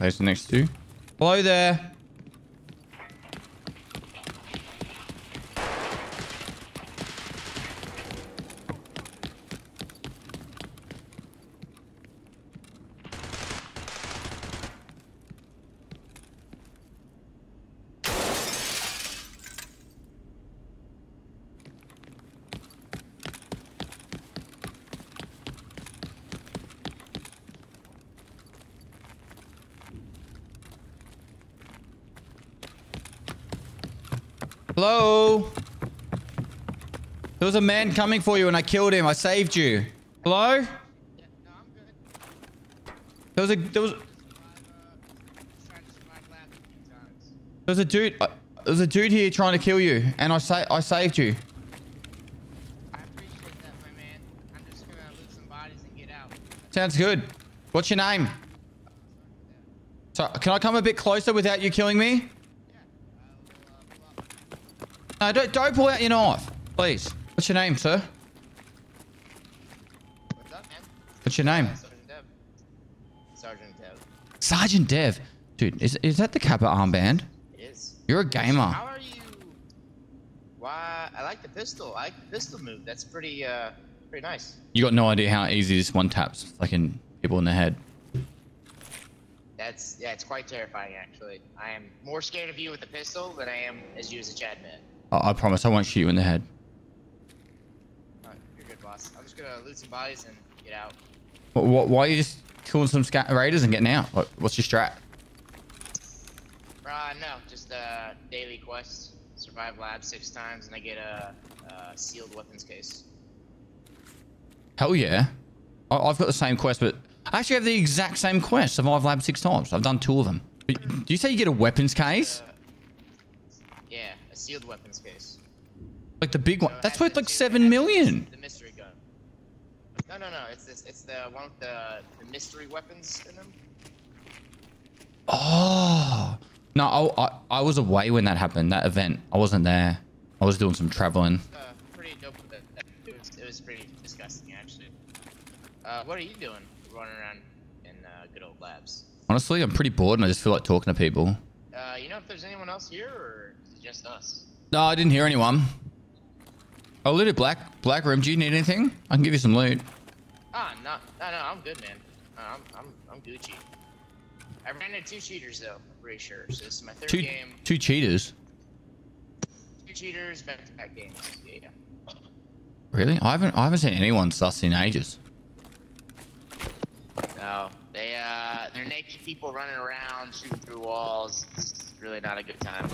There's the next two. Hello there. Hello? There was a man coming for you and I killed him. I saved you. Hello? Yeah, no, I'm good. There was a dude here trying to kill you and I saved you. I appreciate that, my man. I'm just gonna loot some bodies and get out. Sounds good. What's your name? So, can I come a bit closer without you killing me? No, don't pull out your knife, please. What's your name, sir? What's up, man? What's your name? Sergeant Dev. Sergeant Dev. Sergeant Dev. Dude, is that the Kappa armband? It is. You're a gamer. How are you? Why? I like the pistol. I like the pistol move. That's pretty, pretty nice. You got no idea how easy this one taps fucking people in the head. That's, yeah, it's quite terrifying, actually. I am more scared of you with the pistol than I am as you as a Chad man. I promise I won't shoot you in the head. Alright, you're good, boss. I'm just gonna loot some bodies and get out. Why are you just killing some raiders and getting out? Like, what's your strat? No, just daily quest. Survive lab 6 times and I get a sealed weapons case. Hell yeah. I've got the same quest, but I actually have the exact same quest. Survive lab 6 times. I've done 2 of them. Do you say you get a weapons case? Yeah. Sealed weapons case, like the big one. That's worth like $7 million. The mystery gun. No. It's this. It's the one with the mystery weapons in them. Oh no! I was away when that happened. That event. I wasn't there. I was doing some traveling. Pretty dope. It was pretty disgusting actually. What are you doing? Running around in good old labs. Honestly, I'm pretty bored and I just feel like talking to people. You know if there's anyone else here or? Just us. No, I didn't hear anyone. Oh, looted black room. Do you need anything? I can give you some loot. Ah, no, I'm good, man. I'm Gucci. I ran into 2 cheaters though. I'm pretty sure. So this is my 3rd game. 2 cheaters. 2 cheaters back-to-back games. Yeah. Really? I haven't seen anyone sus in ages. No, they're naked people running around, shooting through walls. It's really not a good time.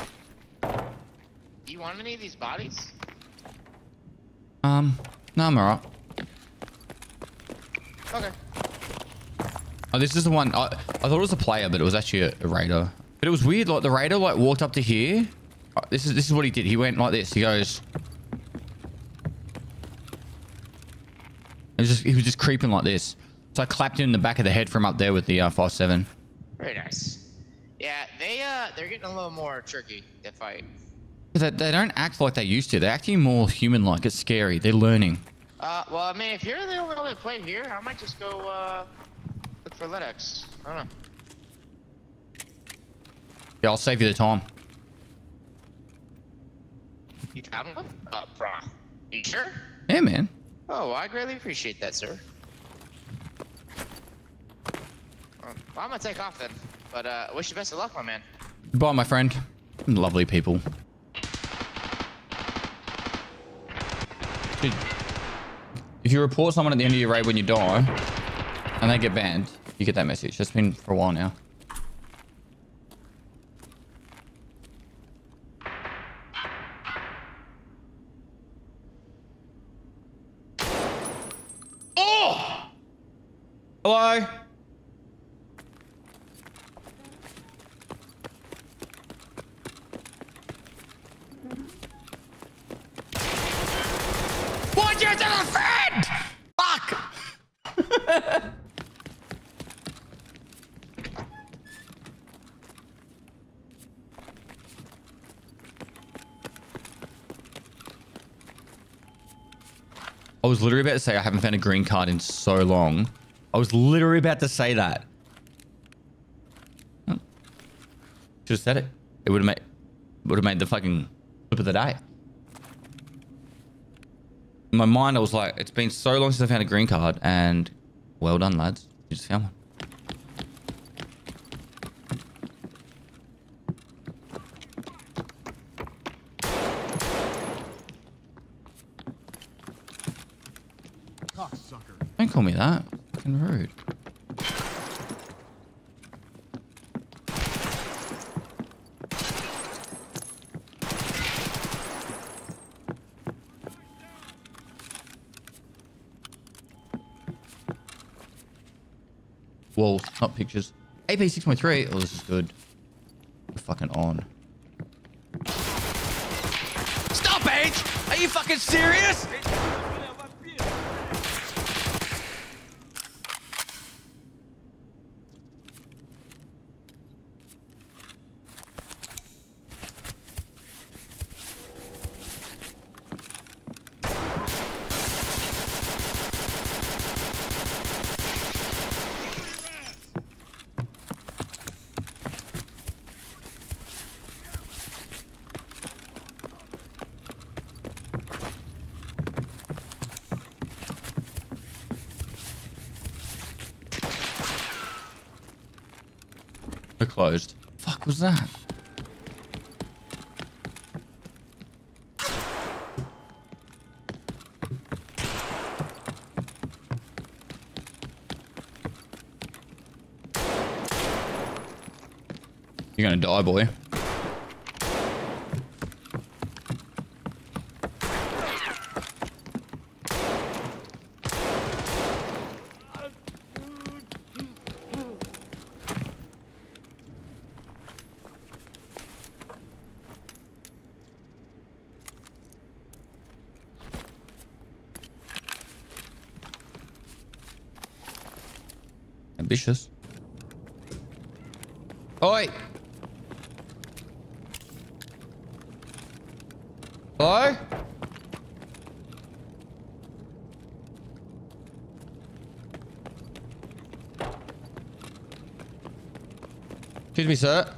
Do you want any of these bodies? No, I'm alright. Okay. Oh, this is the one. I thought it was a player, but it was actually a raider. But it was weird. Like the raider, like walked up to here. Oh, this is what he did. He went like this. He goes. He was just creeping like this. So I clapped him in the back of the head from up there with the 5.7. Very nice. Yeah, they're getting a little more tricky to fight. They don't act like they used to. They're acting more human-like. It's scary. They're learning. Well, I mean, if you're the only one that played here, I might just go look for LEDX. I don't know. Yeah, I'll save you the time. You found one? Bruh. You sure? Yeah, man. Oh, I greatly appreciate that, sir. Well, I'm gonna take off then. But wish you best of luck, my man. Goodbye, my friend. Lovely people. Dude, if you report someone at the end of your raid when you die and they get banned, you get that message. That's been for a while now. Oh! Hello? I was literally about to say I haven't found a green card in so long. I was literally about to say that. Should have said it. It would have made the fucking flip of the day. In my mind, I was like, it's been so long since I found a green card, and well done, lads. You just found one. Don't call me that. Fucking rude. Walls, not pictures. AP 6.3. Oh, this is good. We're fucking on. Stop, H! Are you fucking serious? We're closed. Fuck was that? You're gonna die, boy. Ambitious. Oi! Hello? Excuse me, sir.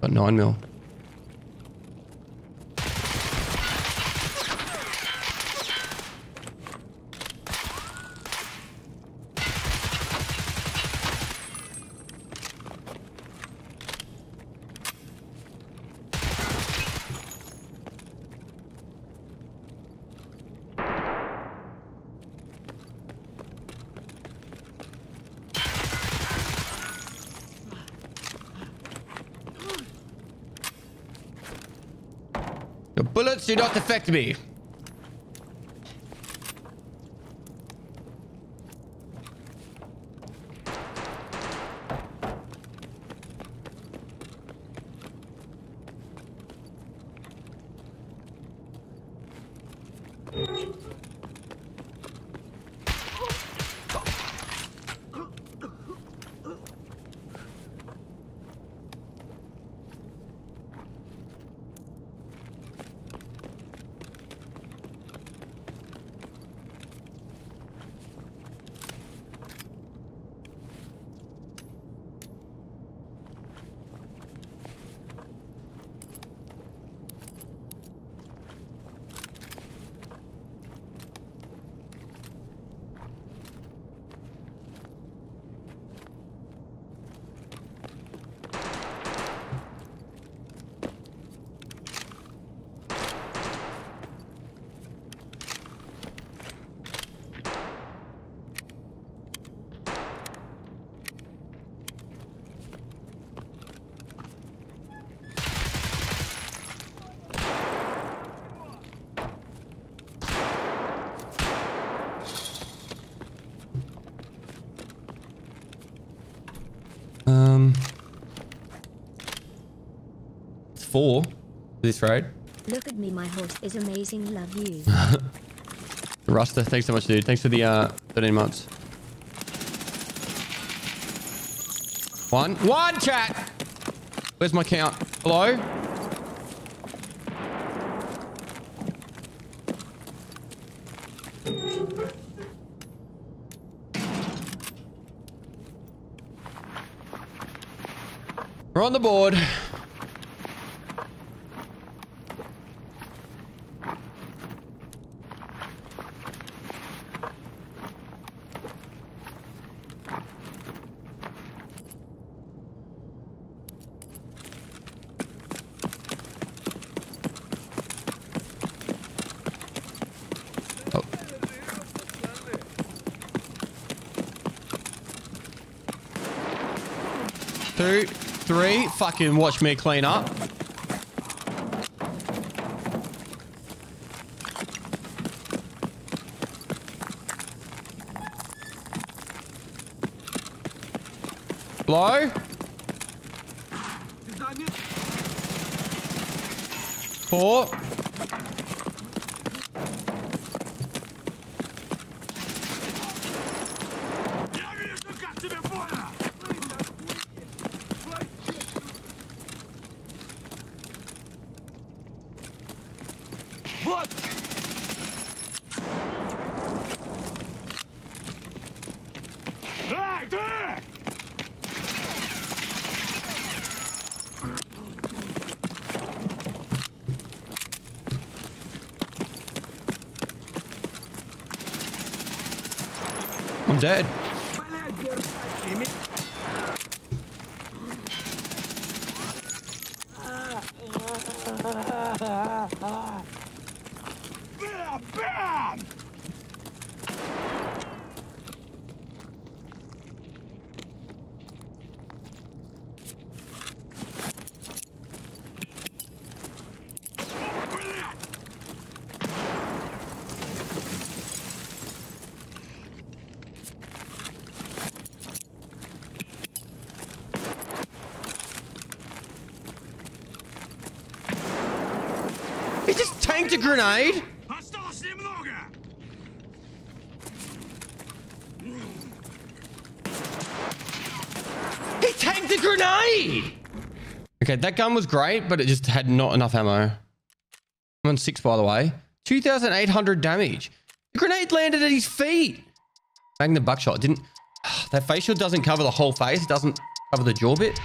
But 9mm. Bullets do not affect me. It's 4 this road. Look at me, my horse is amazing. Love you. Rasta, thanks so much, dude. Thanks for the 13 months. One chat. Where's my count? Hello? We're on the board. Two, three, fucking watch me clean up. Blow. Four. I'm dead. A grenade. He tanked a grenade. Okay, that gun was great, but it just had not enough ammo. I'm on 6, by the way. 2,800 damage. The grenade landed at his feet. Bang the buckshot. That facial doesn't cover the whole face. It doesn't cover the jaw bit.